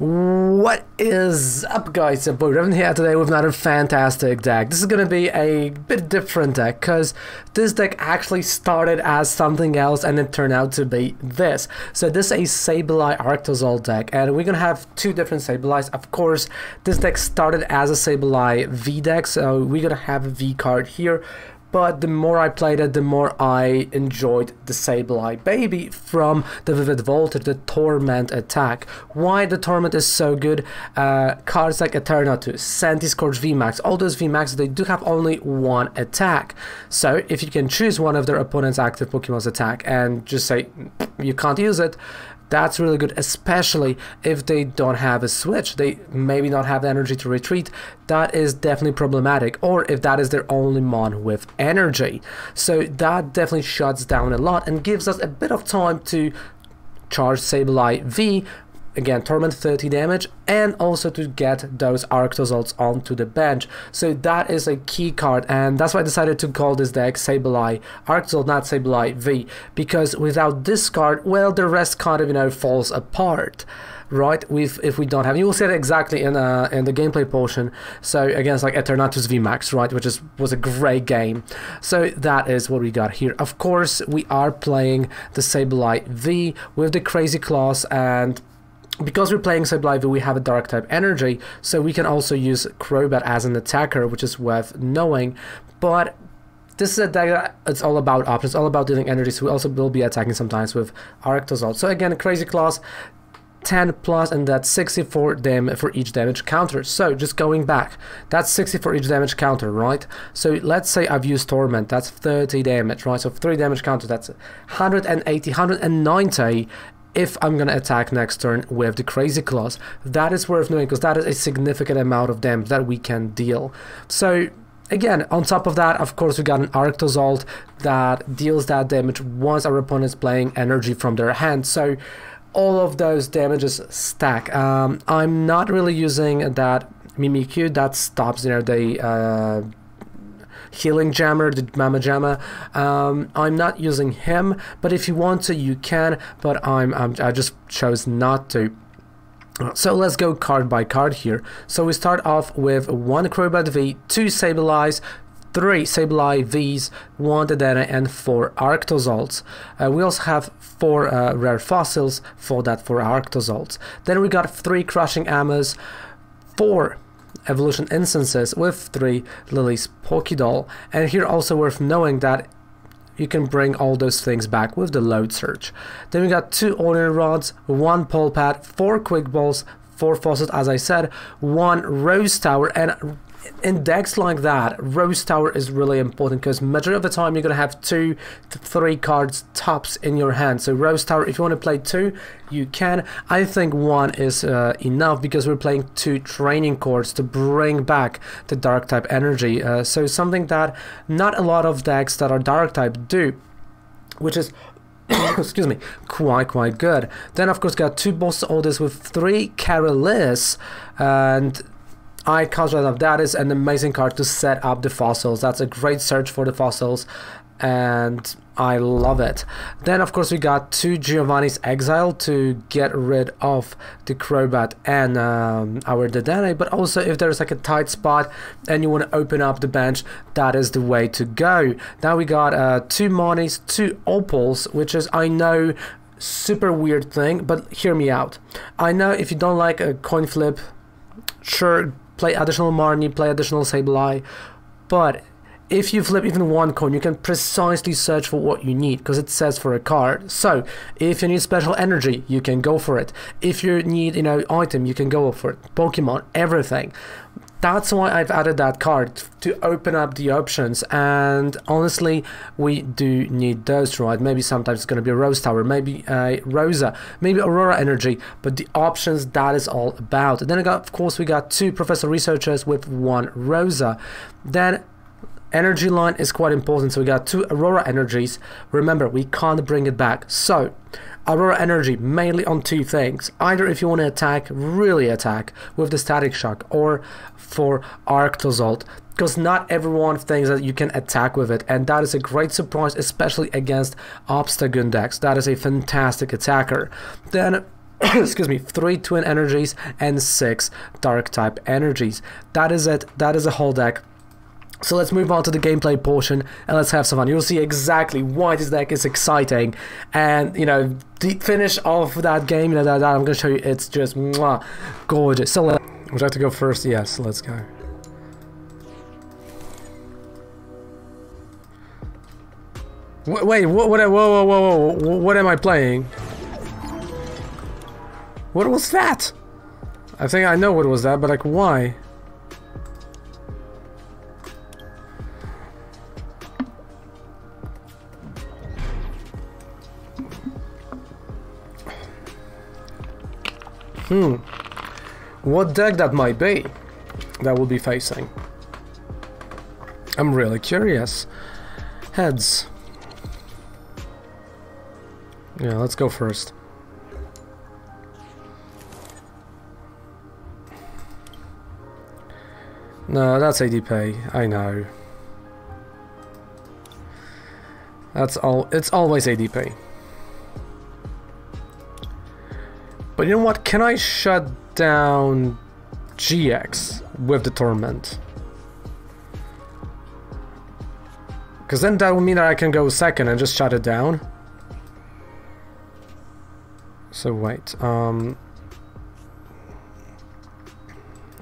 What is up, guys? It's your boy Raven here today with another fantastic deck. This is gonna be a bit different deck because this deck actually started as something else and it turned out to be this. So this is a Sableye Arctozolt deck and we're gonna have two different Sableyes. Of course, this deck started as a Sableye V deck, so we're gonna have a V card here. But the more I played it, the more I enjoyed the Sableye baby from the Vivid Voltage, the Torment attack. Why the Torment is so good? Cards like Eternatus, Sentis Corch VMAX, all those VMAX, they do have only one attack. So if you can choose one of their opponent's active Pokemon's attack and just say you can't use it, that's really good, especially if they don't have a switch. They maybe not have the energy to retreat. That is definitely problematic. Or if that is their only mon with energy. So that definitely shuts down a lot and gives us a bit of time to charge Sableye V. Again, Torment 30 damage, and also to get those Arctozolts onto the bench. So that is a key card, and that's why I decided to call this deck Sableye Arctozolt, not Sableye V, because without this card, well, the rest kind of, you know, falls apart, right? If we don't have, you will see that exactly in the gameplay portion. So against like Eternatus VMAX, right, which was a great game. So that is what we got here. Of course, we are playing the Sableye V with the Crazy Claws, and because we're playing Sableye V, we have a dark type energy, so we can also use Crobat as an attacker, which is worth knowing. But this is a deck that it's all about options, all about dealing energy, so we also will be attacking sometimes with Arctozolt. So again, Crazy Claws, 10 plus, and that's 64 damage for each damage counter. So just going back, that's 60 for each damage counter, right? So let's say I've used Torment, that's 30 damage, right? So 3 damage counter, that's 180, 190. If I'm gonna attack next turn with the Crazy Claws, that is worth knowing because that is a significant amount of damage that we can deal. So again, on top of that, of course, we got an Arctozolt that deals that damage once our opponent's playing energy from their hand. So all of those damages stack. I'm not really using that Mimikyu that stops, you know, the Healing Jammer, the Mama Jamma. I'm not using him, but if you want to, you can, but I just chose not to. So let's go card by card here. So we start off with 1 Crobat V, 2 Sableyes, 3 Sableye Vs, 1 Dedenne, and 4 Arctozolts. We also have 4 Rare Fossils for that, 4 Arctozolts. Then we got 3 Crushing Hammers, 4 Evolution Instances with 3 Lily's Pokidoll, and here also worth knowing that you can bring all those things back with the Load Search. Then we got 2 Ordinary Rods, 1 Pole Pad, 4 Quick Balls, 4 Faucets, as I said, 1 Rose Tower, and in decks like that, Rose Tower is really important because majority of the time you're going to have 2 to 3 cards tops in your hand. So Rose Tower, if you want to play 2, you can. I think 1 is enough because we're playing 2 training cards to bring back the dark type energy. So something that not a lot of decks that are dark type do, which is excuse me, quite good. Then of course got 2 Boss's Orders with 3 Cara Liss, and I can't write off, that is an amazing card to set up the fossils. That's a great search for the fossils, and I love it. Then of course we got 2 Giovanni's Exile to get rid of the Crobat and our Dedenne, but also if there's like a tight spot and you want to open up the bench, that is the way to go. Now we got 2 Marnies, 2 Opals, which is, I know, super weird thing, but hear me out. I know if you don't like a coin flip, sure, play additional Marnie, play additional Sableye, but if you flip even 1 coin, you can precisely search for what you need because it says for a card. So if you need special energy, you can go for it. If you need, you know, item, you can go for it. Pokemon, everything. That's why I've added that card to open up the options, and honestly, we do need those, right? Maybe sometimes it's going to be a Rose Tower, maybe a Rosa, maybe Aurora Energy, but the options, that is all about. And then, of course, we got 2 Professor Researchers with 1 Rosa. Then energy line is quite important, so we got 2 Aurora Energies. Remember, we can't bring it back. So Aurora Energy mainly on 2 things. Either if you want to attack, really attack with the Static Shock, or for Arctozolt, because not everyone thinks that you can attack with it, and that is a great surprise, especially against Obstagoon decks. That is a fantastic attacker. Then excuse me, 3 Twin Energies and 6 Dark-type Energies. That is it. That is the whole deck. So let's move on to the gameplay portion and let's have some fun. You'll see exactly why this deck is exciting. And, you know, the finish of that game, you know, that I'm going to show you, it's just mwah, gorgeous. So would you like to go first? Yes, let's go. Wait, whoa, what am I playing? What was that? I think I know what was that, but like, why? Hmm. What deck that might be that we'll be facing? I'm really curious. Heads. Yeah, let's go first. No, that's AD Pay. I know. That's all. It's always AD Pay. But you know what? Can I shut down GX with the Torment? Because then that will mean that I can go second and just shut it down. So wait, I'm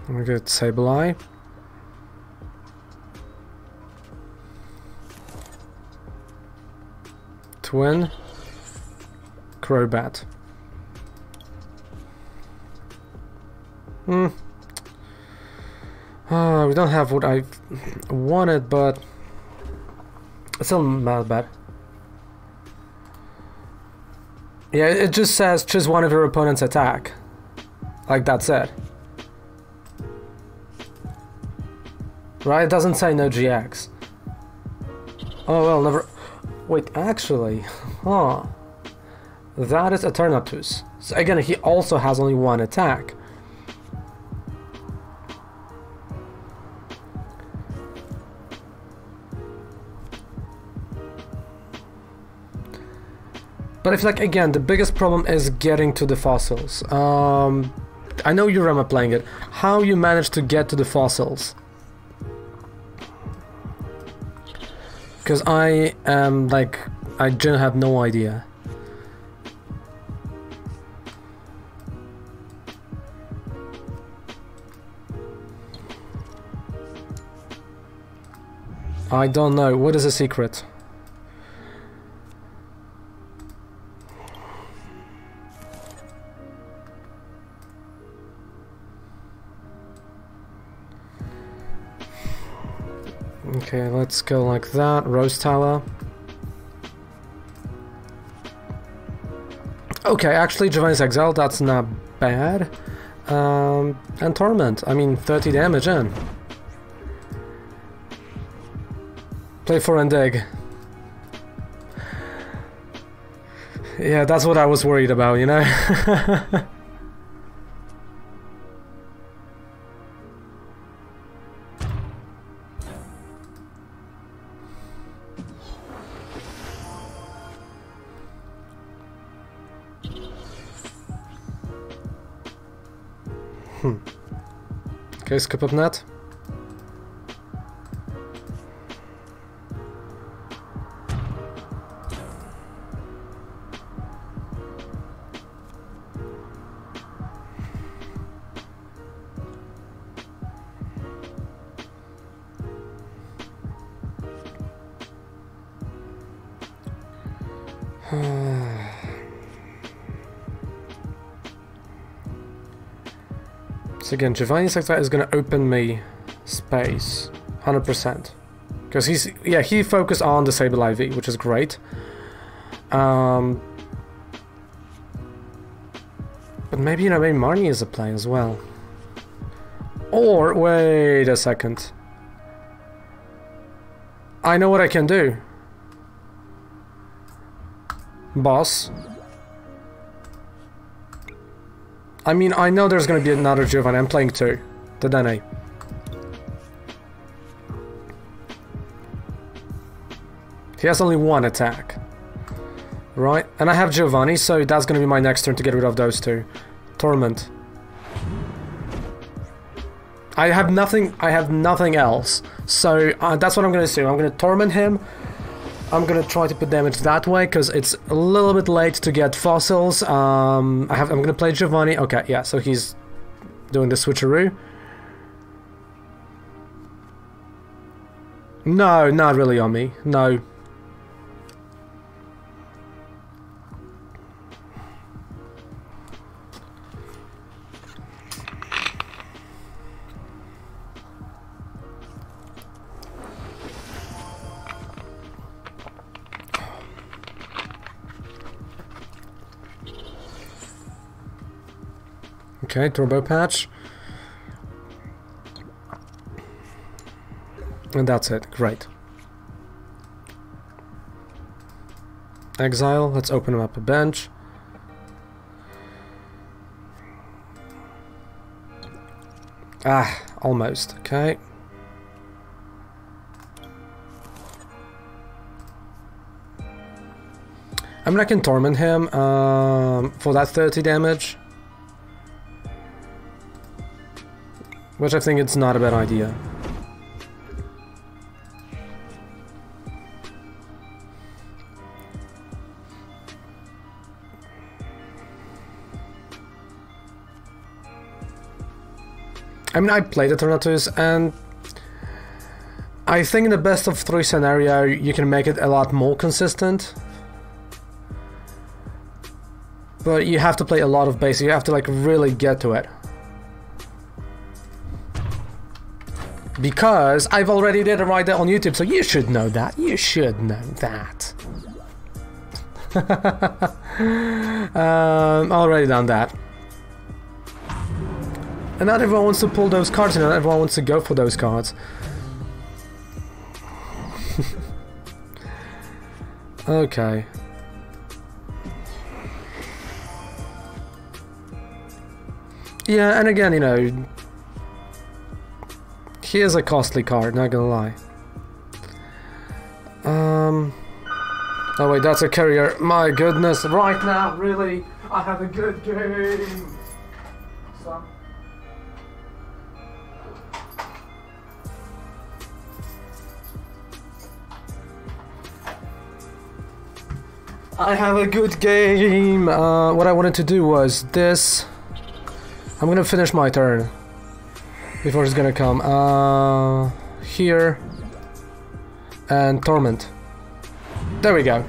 gonna get Sableye. Twin. Crobat. Hmm. We don't have what I wanted, but it's still not bad. Yeah, it just says choose one of your opponent's attack. Like, that's it. Right? It doesn't say no GX. Oh, well, never... Wait, actually... Huh. That is Eternatus. So again, he also has only one attack. But I feel like, again, the biggest problem is getting to the fossils. I know you remember playing it. How you manage to get to the fossils? Because I am like, I just have no idea. I don't know. What is the secret? Okay, let's go like that. Rose Tower. Okay, actually, Giovanni's Exile, that's not bad. And Torment. I mean, 30 damage in. Play for and dig. Yeah, that's what I was worried about, you know? Okay, skip up net. Again, Giovanni's Exile is going to open me space, 100%. Because he's, yeah, he focused on the Sableye V, which is great. But maybe, you know, maybe Marnie is a play as well. Or, wait a second. I know what I can do. Boss. I mean, I know there's gonna be another Giovanni. I'm playing 2. Dedenne. He has only one attack. Right, and I have Giovanni, so that's gonna be my next turn to get rid of those two. Torment. I have nothing else. So that's what I'm gonna do. I'm gonna torment him. I'm gonna try to put damage that way because it's a little bit late to get fossils. I'm gonna play Giovanni. Okay, yeah. So he's doing the switcheroo. No, not really on me. No. Okay, Turbo Patch. And that's it, great. Exile, let's open him up a bench. Ah, almost, okay. I mean, I can torment him for that 30 damage. Which I think it's not a bad idea. I mean, I played Eternatus, and I think in the best of three scenario, you can make it a lot more consistent. But you have to play a lot of basic, you have to like really get to it. Because I've already did a ride on YouTube, so you should know that. You should know that. Already done that. And not everyone wants to pull those cards, and not everyone wants to go for those cards. Okay. Yeah, and again, you know... He is a costly card, not gonna lie. Oh wait, that's a carrier. My goodness, right now, really, I have a good game. So. I have a good game. What I wanted to do was this. I'm gonna finish my turn. Before it's gonna come, here, and Torment. There we go.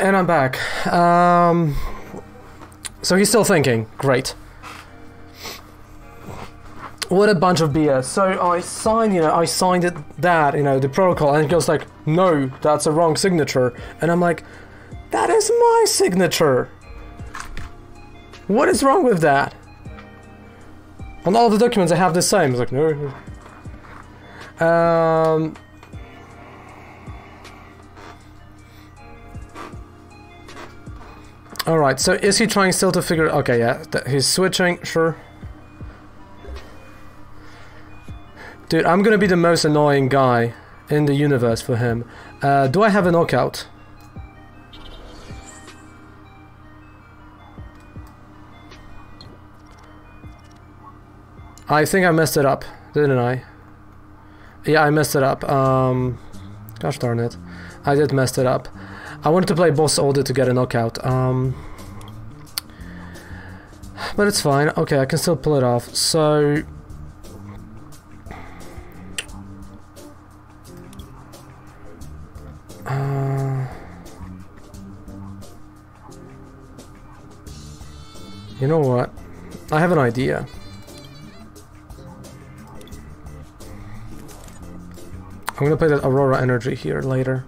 And I'm back. So he's still thinking. Great. What a bunch of BS. So I signed the protocol, and it goes like, no, that's a wrong signature. And I'm like, that is my signature. What is wrong with that? On all the documents I have the same. It's like, no. Alright, so is he trying still to figure... Okay, yeah, he's switching, sure. Dude, I'm gonna be the most annoying guy in the universe for him. Do I have a knockout? I think I messed it up, didn't I? Yeah, I messed it up. Gosh darn it. I did mess it up. I wanted to play Boss's Orders to get a knockout. But it's fine. Okay, I can still pull it off. So... you know what? I have an idea. I'm gonna play that Aurora Energy here later.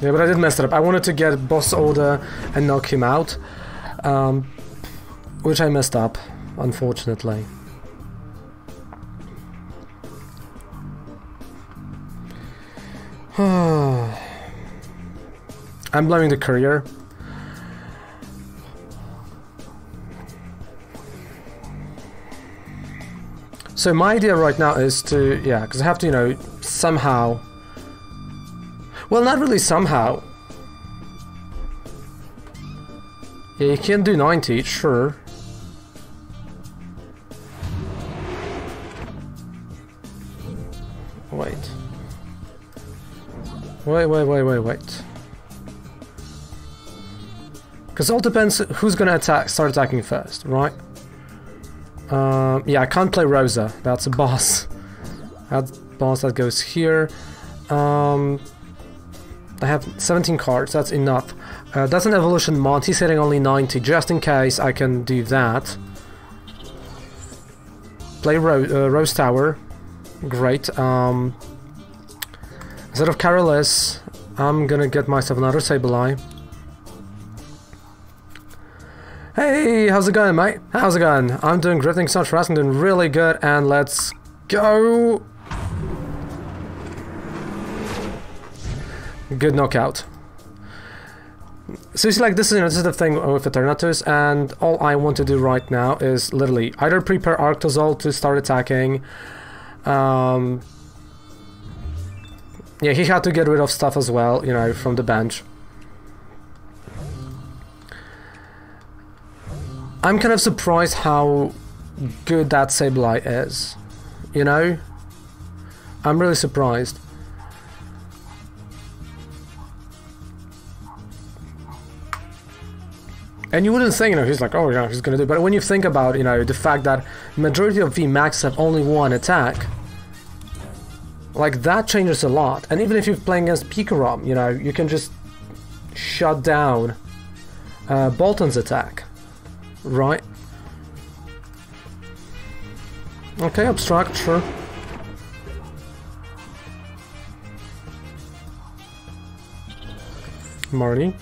Yeah, but I did mess it up. I wanted to get Boss's Orders and knock him out, which I messed up, unfortunately. I'm blaming the courier. So my idea right now is to, yeah, because I have to, you know, somehow... Well, not really somehow. Yeah, you can do 90, sure. Wait. Wait. Because it all depends who's gonna attack, start attacking first, right? Yeah, I can't play Rosa. That's a boss. That's boss that goes here. I have 17 cards. That's enough. That's an evolution mod. He's hitting only 90. Just in case I can do that. Play Rose Tower. Great. Instead of Cara Liss, I'm gonna get myself another Sableye. Hey, how's it going, mate? How's it going? I'm doing great, thanks so much for asking, doing really good, and let's go! Good knockout. So you see, like, this is, you know, this is the thing with Eternatus, and all I want to do right now is literally either prepare Arctozolt to start attacking. Yeah, he had to get rid of stuff as well, you know, from the bench. I'm kind of surprised how good that Sableye is, you know? I'm really surprised. And you wouldn't think, you know, he's like, oh yeah, he's gonna do it. But when you think about, you know, the fact that majority of VMAX have only one attack, like, that changes a lot. And even if you're playing against Pikarom, you know, you can just shut down Bolton's attack. Right. Okay, obstruct, sure. Marnie.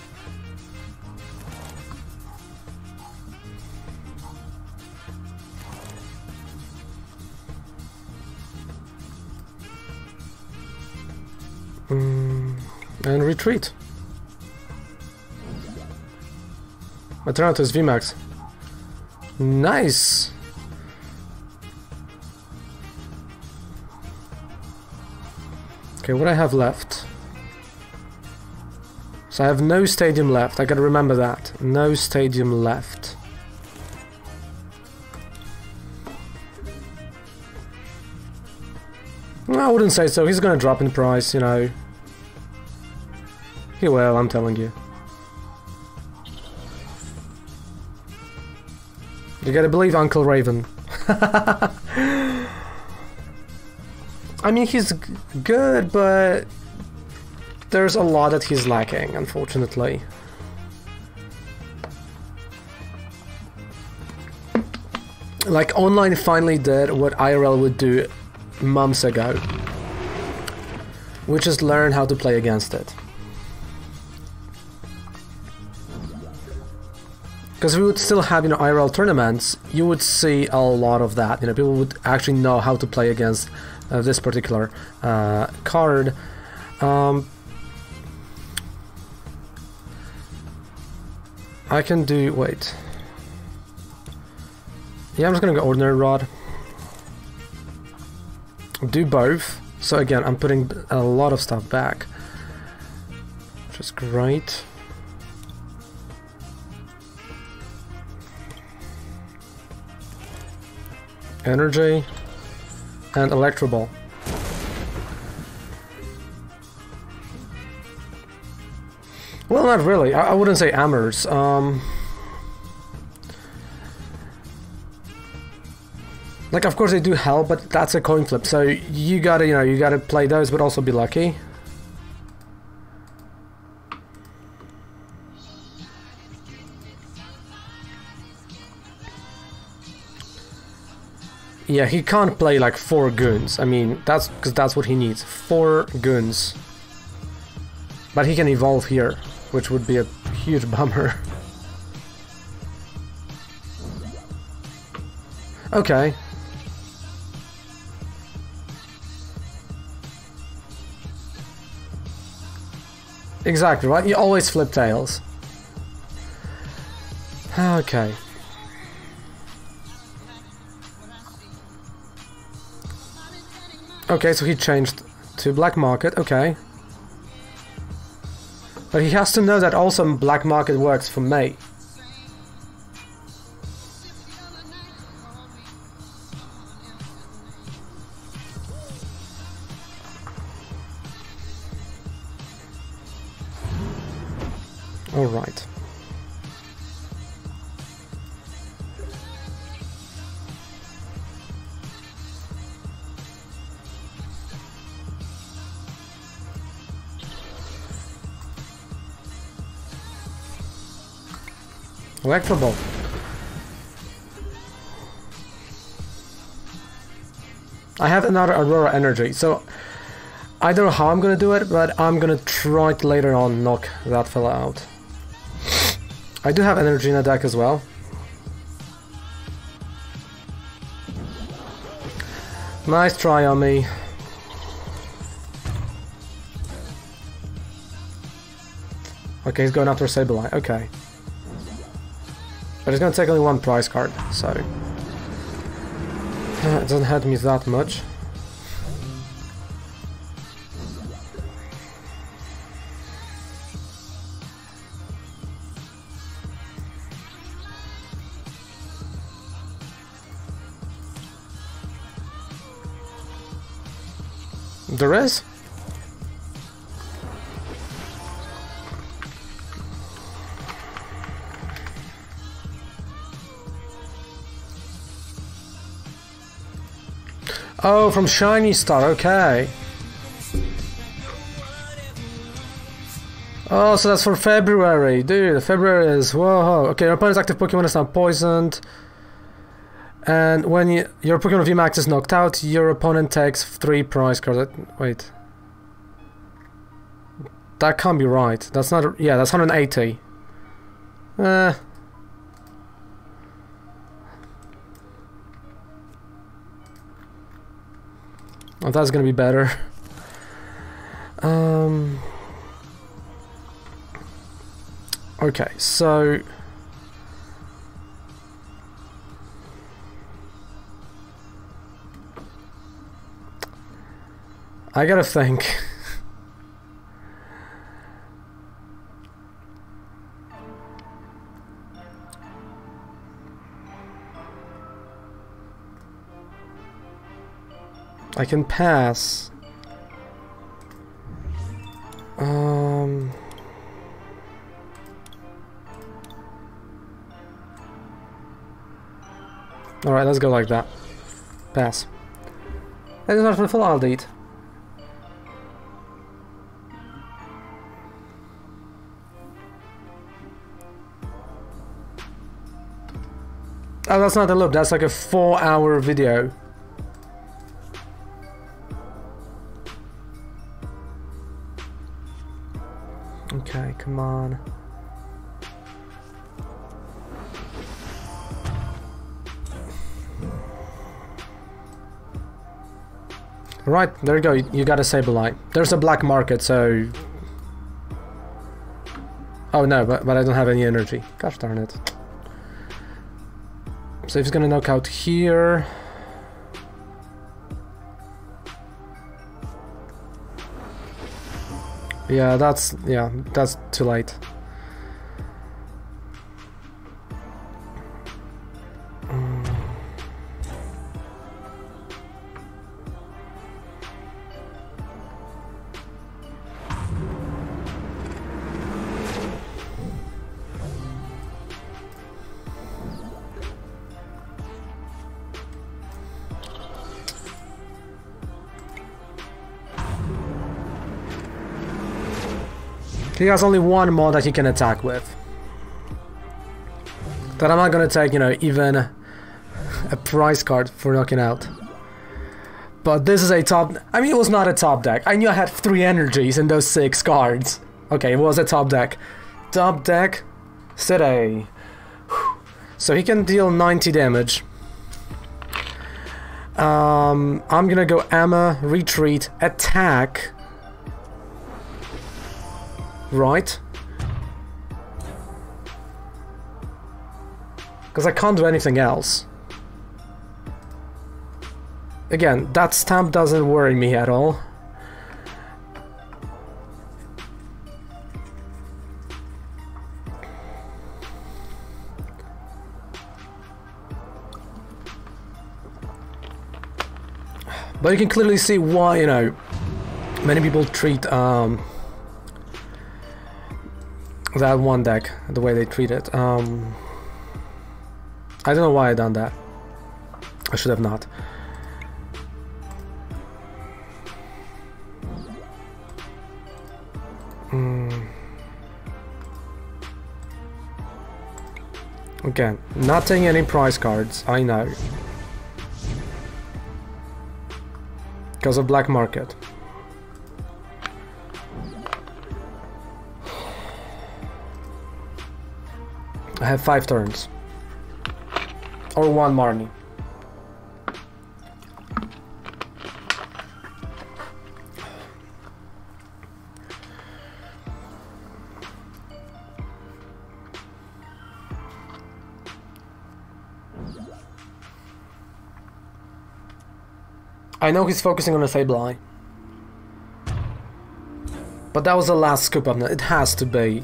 And retreat. Eternatus VMAX. Nice! Okay, what I have left? So I have no stadium left, I gotta remember that. No stadium left. No, I wouldn't say so, he's gonna drop in price, you know. He will, I'm telling you. You gotta believe Uncle Raven. I mean, he's good, but there's a lot that he's lacking, unfortunately. Like, online finally did what IRL would do months ago, which is learn how to play against it. Because we would still have, you know, IRL tournaments, you would see a lot of that. You know, people would actually know how to play against this particular card. I can do... wait. Yeah, I'm just gonna go Ordinary Rod. Do both. So again, I'm putting a lot of stuff back. Which is great. Energy and Electro Ball. Well, not really. I wouldn't say Hammers. Like, of course they do help, but that's a coin flip, so you gotta, you know, you gotta play those, but also be lucky. Yeah, he can't play like 4 goons. I mean, that's because that's what he needs. 4 goons. But he can evolve here, which would be a huge bummer. Okay. Exactly, right? You always flip tails. Okay. Okay, so he changed to Black Market, okay. But he has to know that also Black Market works for me. Alright. Electro Ball. I have another Aurora Energy, so I don't know how I'm gonna do it, but I'm gonna try to later on knock that fella out. I do have energy in the deck as well. Nice try on me. Okay, he's going after Sableye, okay. But it's gonna take only one prize card, so it doesn't hurt me that much. There is? Oh, from Shiny Star, okay. Oh, so that's for February. Dude, February is... Whoa. Okay, your opponent's active Pokemon is now poisoned. And when your Pokemon VMAX is knocked out, your opponent takes 3 prize cards. Wait. That can't be right. That's not... Yeah, that's 180. Oh, that's gonna be better. Okay, so... I gotta think. I can pass. Alright, let's go like that. Pass. That is not for full, I'll eat. Oh, that's not a loop, that's like a 4-hour video. Okay, come on. Right, there you go, you got a Sableye. There's a Black Market, so... Oh no, but I don't have any energy. Gosh darn it. So he's gonna knock out here. Yeah, that's too late. He has only one more that he can attack with. That I'm not gonna take, you know, even a prize card for knocking out. But this is a top... I mean, it was not a top deck. I knew I had 3 energies in those 6 cards. Okay, it was a top deck. Top deck today. So he can deal 90 damage. I'm gonna go Amma, retreat, attack. Right. Because I can't do anything else. Again, that stamp doesn't worry me at all. But you can clearly see why, you know, many people treat that one deck the way they treat it. I don't know why I done that. I should have not. Again, not taking any prize cards, I know. Because of Black Market. I have 5 turns. Or 1 Marnie. I know he's focusing on a Sableye. But that was the last scoop up. It has to be.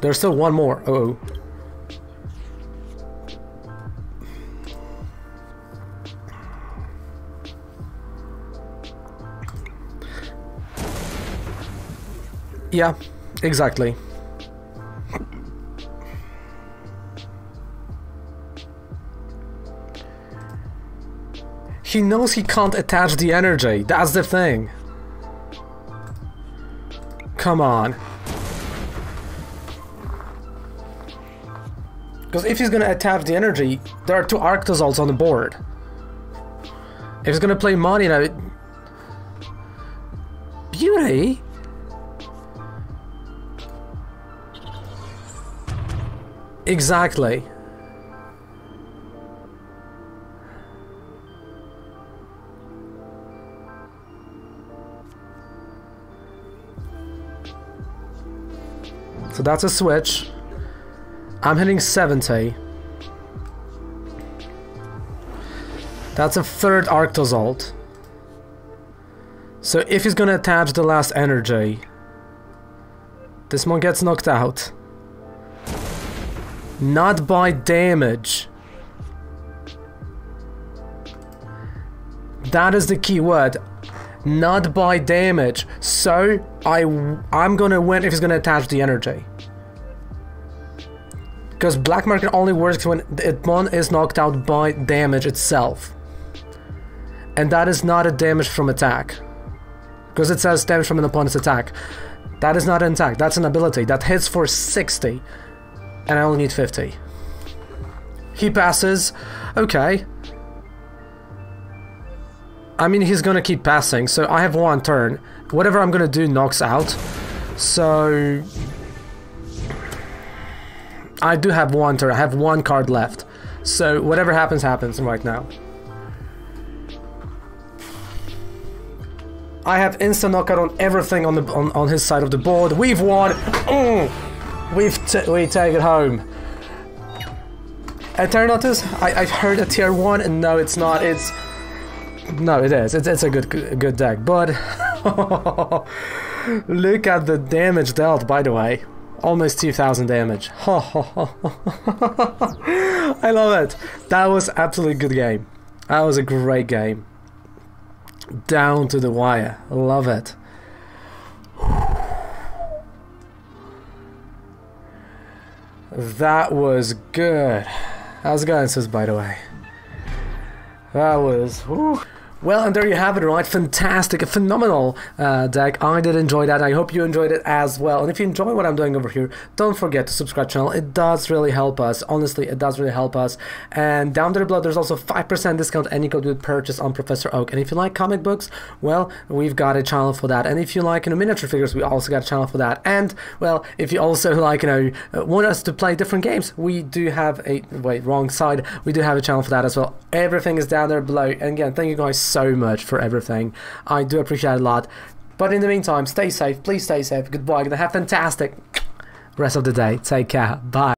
There's still one more. Uh-oh. Yeah, exactly. He knows he can't attach the energy, that's the thing. Come on. Because if he's gonna attach the energy, there are 2 Arctozolts on the board. If he's gonna play Marnie now... Beauty? Exactly. So that's a switch. I'm hitting 70. That's a 3rd Arctozolt. So if he's gonna attach the last energy, this one gets knocked out. Not by damage. That is the key word. Not by damage. So I'm gonna win if he's gonna attach the energy. Because Black Market only works when one is knocked out by damage itself. And that is not a damage from attack. Because it says damage from an opponent's attack. That is not an attack, that's an ability. That hits for 60. And I only need 50. He passes. Okay. I mean, he's gonna keep passing, so I have 1 turn. Whatever I'm gonna do knocks out. So... I do have 1 turn, I have 1 card left. So, whatever happens, happens right now. I have instant knockout on everything on his side of the board. We've won! We take it home. Eternatus? I've heard a tier 1, and no it's not, it's... No, it is. It's a good deck, but look at the damage dealt. By the way, almost 2,000 damage. I love it. That was absolutely good game. That was a great game. Down to the wire. Love it. That was good. How's it going, sis? By the way, that was. Whew. Well, and there you have it, right? Fantastic, a phenomenal deck. I did enjoy that. I hope you enjoyed it as well. And if you enjoy what I'm doing over here, don't forget to subscribe to the channel. It does really help us. Honestly, it does really help us. And down there below, there's also 5% discount any code you would purchase on Professor Oak. And if you like comic books, well, we've got a channel for that. And if you like, miniature figures, we also got a channel for that. And, well, if you also like, want us to play different games, we do have a, wait, wrong side. We do have a channel for that as well. Everything is down there below. And again, thank you guys so much for everything. I do appreciate it a lot. But in the meantime, stay safe. Please stay safe. Goodbye. Have a fantastic rest of the day. Take care. Bye.